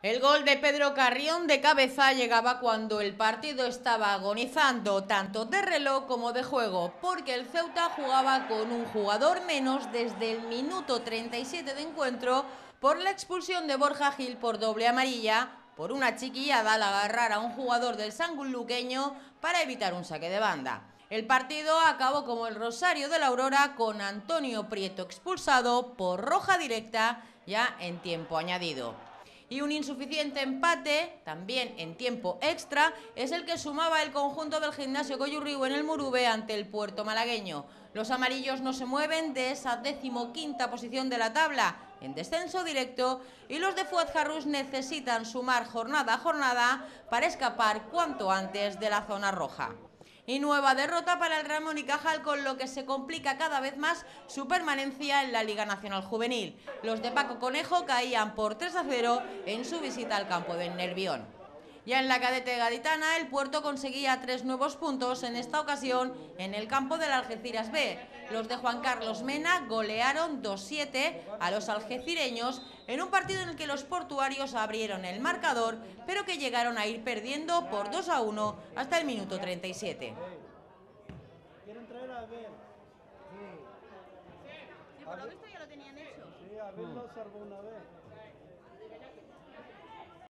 El gol de Pedro Carrión de cabeza llegaba cuando el partido estaba agonizando, tanto de reloj como de juego, porque el Ceuta jugaba con un jugador menos desde el minuto 37 de encuentro por la expulsión de Borja Gil por doble amarilla, por una chiquillada al agarrar a un jugador del sanluqueño para evitar un saque de banda. El partido acabó como el Rosario de la Aurora, con Antonio Prieto expulsado por roja directa ya en tiempo añadido. Y un insuficiente empate, también en tiempo extra, es el que sumaba el conjunto del gimnasio Goyu Ryu en el Murube ante el Puerto Malagueño. Los amarillos no se mueven de esa 15ª posición de la tabla, en descenso directo, y los de Fuadjarrus necesitan sumar jornada a jornada para escapar cuanto antes de la zona roja. Y nueva derrota para el Ramón y Cajal, con lo que se complica cada vez más su permanencia en la Liga Nacional Juvenil. Los de Paco Conejo caían por 3-0 en su visita al campo de Nervión. Ya en la cadete gaditana, el Puerto conseguía 3 nuevos puntos, en esta ocasión en el campo del Algeciras B. Los de Juan Carlos Mena golearon 2-7 a los algecireños en un partido en el que los portuarios abrieron el marcador, pero que llegaron a ir perdiendo por 2-1 hasta el minuto 37. Sí, por lo visto ya lo tenían hecho. Sí, a ver, lo observó una vez.